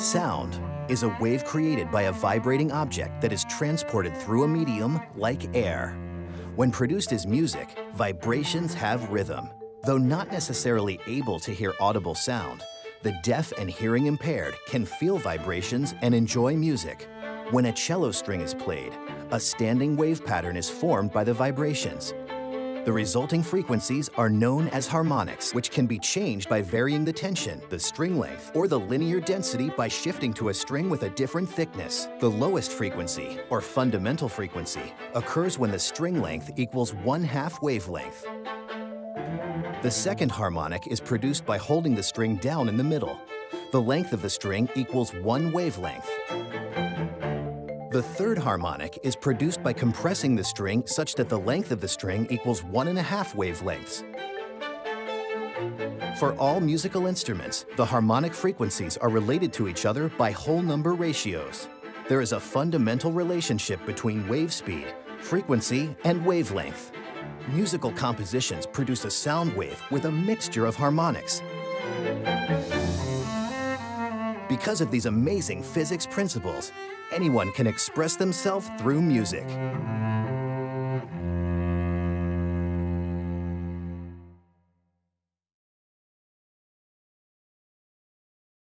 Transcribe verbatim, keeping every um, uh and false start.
Sound is a wave created by a vibrating object that is transported through a medium like air. When produced as music, vibrations have rhythm. Though not necessarily able to hear audible sound, the deaf and hearing impaired can feel vibrations and enjoy music. When a cello string is played, a standing wave pattern is formed by the vibrations. The resulting frequencies are known as harmonics, which can be changed by varying the tension, the string length, or the linear density by shifting to a string with a different thickness. The lowest frequency, or fundamental frequency, occurs when the string length equals one-half wavelength. The second harmonic is produced by holding the string down in the middle. The length of the string equals one wavelength. The third harmonic is produced by compressing the string such that the length of the string equals one and a half wavelengths. For all musical instruments, the harmonic frequencies are related to each other by whole number ratios. There is a fundamental relationship between wave speed, frequency, and wavelength. Musical compositions produce a sound wave with a mixture of harmonics. Because of these amazing physics principles, anyone can express themselves through music.